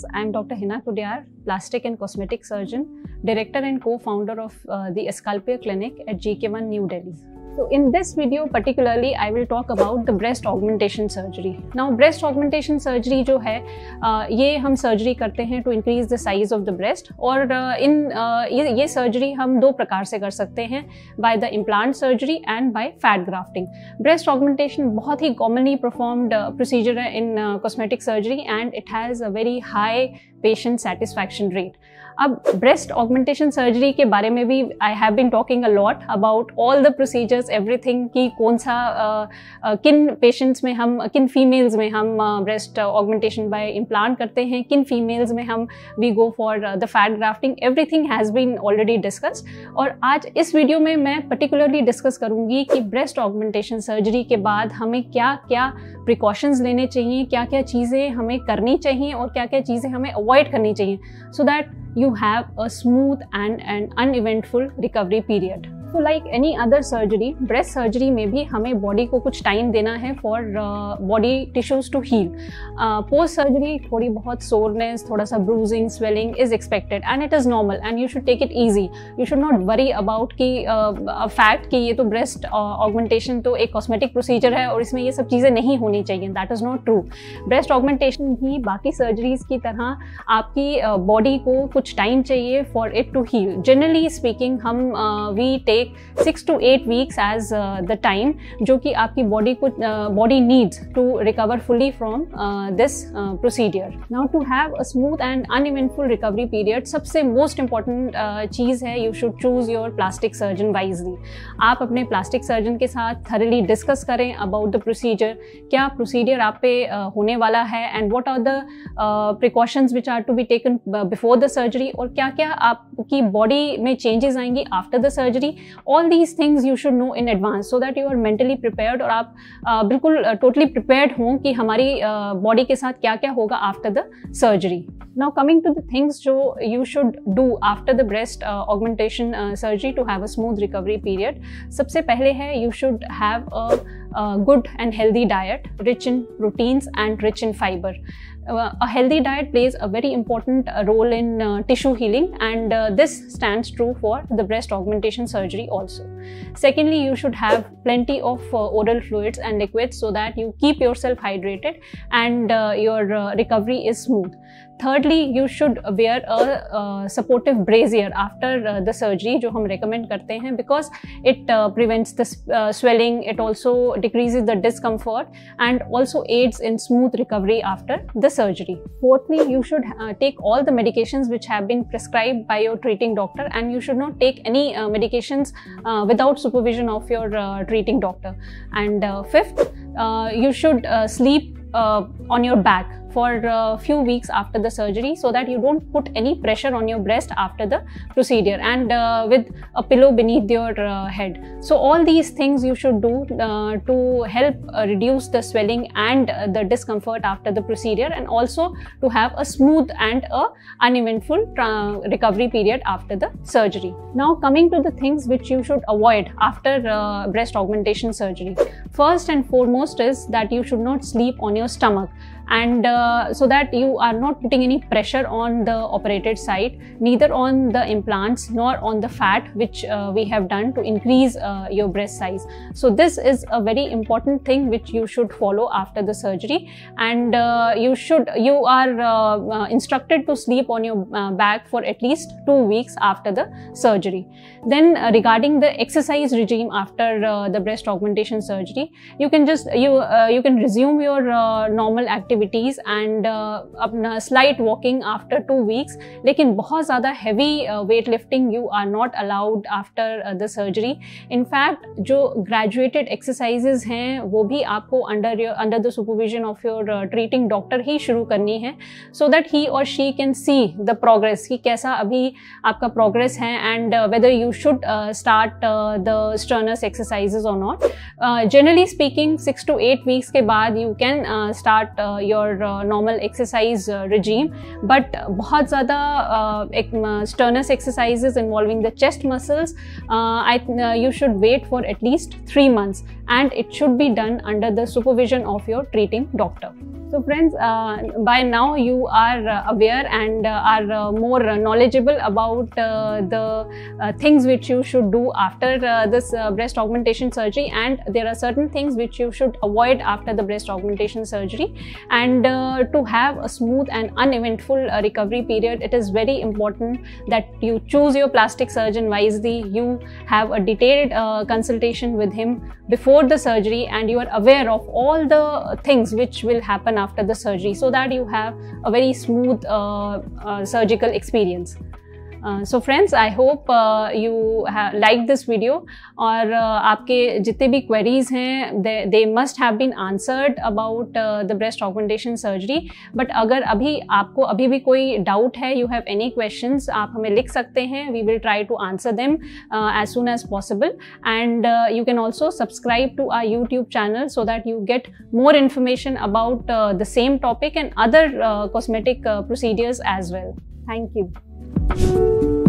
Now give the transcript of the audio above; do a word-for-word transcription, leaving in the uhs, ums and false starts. friends. I am Doctor Hina Kudayar, plastic and cosmetic surgeon, director and co-founder of uh, the Aesculpir Clinic at G K one New Delhi. So in this video particularly, I will talk about the breast augmentation surgery. Now breast augmentation surgery जो है आ, ये हम surgery करते हैं to increase the size of the breast और आ, इन आ, ये, ये surgery हम दो प्रकार से कर सकते हैं by the implant surgery and by fat grafting. Breast augmentation बहुत ही commonly performed uh, procedure है in uh, cosmetic surgery and it has a very high patient satisfaction rate. अब breast augmentation surgery के बारे में भी I have been talking a lot about all the procedures, everything कि कौन सा uh, uh, किन पेशेंट्स में हम किन फीमेल्स में हम ब्रेस्ट ऑगमेंटेशन बाय इम्प्लांट करते हैं, किन फीमेल्स में हम we go for the fat grafting, everything has been already discussed. और आज इस वीडियो में मैं पर्टिकुलरली डिस्कस करूंगी कि ब्रेस्ट ऑगमेंटेशन सर्जरी के बाद हमें क्या क्या प्रिकॉशंस लेने चाहिए, क्या क्या चीज़ें हमें करनी चाहिए और क्या क्या चीज़ें हमें अवॉइड करनी चाहिए so that you have a smooth and and uneventful recovery period. तो like any other surgery, breast surgery में भी हमें बॉडी को कुछ टाइम देना है for body tissues to heal. Post surgery थोड़ी बहुत सोरनेस, थोड़ा सा bruising, swelling is expected and it is normal and you should take it easy. You should not worry about कि फैक्ट कि ये तो ब्रेस्ट ऑगमेंटेशन तो एक कॉस्मेटिक प्रोसीजर है और इसमें ये सब चीज़ें नहीं होनी चाहिए. That is not true. Breast augmentation भी बाकी सर्जरीज की तरह आपकी बॉडी uh, को कुछ टाइम चाहिए for it to heal. Generally speaking हम we take six to eight weeks as the time जो कि आपकी बॉडी को body needs to recover fully from this procedure. Now to have a smooth and uneventful recovery period, सबसे most important चीज़ है you should choose your plastic surgeon wisely. आप अपने plastic surgeon के साथ थरली डिस्कस करें about the procedure, क्या procedure आप पे uh, होने वाला है and what are the precautions which are to be taken before the surgery और क्या क्या आपकी बॉडी में चेंजेस आएंगी after the surgery. All these things you should know in advance so that you are mentally prepared और आप uh, बिल्कुल uh, totally prepared हों कि हमारी बॉडी uh, के साथ क्या क्या होगा after the surgery. Now coming to the things जो you should do after the breast uh, augmentation uh, surgery to have a smooth recovery period. सबसे पहले है you should have a uh, good and healthy diet rich in proteins and rich in fiber. Uh, a healthy diet plays a very important uh, role in uh, tissue healing and uh, this stands true for the breast augmentation surgery also. Secondly, you should have plenty of uh, oral fluids and liquids so that you keep yourself hydrated and uh, your uh, recovery is smooth. Thirdly, you should wear a uh, supportive brazier after uh, the surgery जो हम recommend करते हैं because it uh, prevents the uh, swelling, it also decreases the discomfort and also aids in smooth recovery after the surgery. Fourthly, you should uh, take all the medications which have been prescribed by your treating doctor and you should not take any uh, medications uh, without supervision of your uh, treating doctor. And uh, fifth, uh, you should uh, sleep uh, on your back for a few weeks after the surgery so that you don't put any pressure on your breast after the procedure and uh, with a pillow beneath your uh, head. So all these things you should do uh, to help uh, reduce the swelling and uh, the discomfort after the procedure and also to have a smooth and a uneventful recovery period after the surgery. Now coming to the things which you should avoid after uh, breast augmentation surgery. First and foremost is that you should not sleep on your stomach and uh, so that you are not putting any pressure on the operated site, neither on the implants nor on the fat which uh, we have done to increase uh, your breast size. So this is a very important thing which you should follow after the surgery and uh, you should you are uh, uh, instructed to sleep on your uh, back for at least two weeks after the surgery. Then uh, regarding the exercise regime after uh, the breast augmentation surgery, you can just you uh, you can resume your uh, normal activity and uh, अपना slight walking after two weeks. लेकिन बहुत ज़्यादा heavy uh, weight lifting you are not allowed after uh, the surgery. In fact, जो graduated exercises हैं वो भी आपको under your, under the supervision of your uh, treating doctor ही शुरू करनी है so that he or she can see the progress कि कैसा अभी आपका progress है and uh, whether you should uh, start uh, the strenuous exercises or not. Uh, generally speaking, six to eight weeks के बाद you can uh, start uh, your uh, normal exercise uh, regime, but बहुत ज़्यादा uh, strenuous exercises involving the chest muscles, uh, I, uh, you should wait for at least three months and it should be done under the supervision of your treating doctor. So friends, uh, by now you are uh, aware and uh, are uh, more knowledgeable about uh, the uh, things which you should do after uh, this uh, breast augmentation surgery, and there are certain things which you should avoid after the breast augmentation surgery. And uh, to have a smooth and uneventful uh, recovery period, it is very important that you choose your plastic surgeon wisely, you have a detailed uh, consultation with him before the surgery, and you are aware of all the things which will happen after the surgery, so that you have a very smooth uh, uh, surgical experience. Uh, so friends, I hope uh, you like this video, और uh, आपके जितने भी queries हैं they, they must have been answered about uh, the breast augmentation surgery. But अगर अभी आपको अभी भी कोई doubt है, you have any questions, आप हमें लिख सकते हैं. We will try to answer them uh, as soon as possible. And uh, you can also subscribe to our YouTube channel so that you get more information about uh, the same topic and other uh, cosmetic uh, procedures as well. Thank you. Thank you.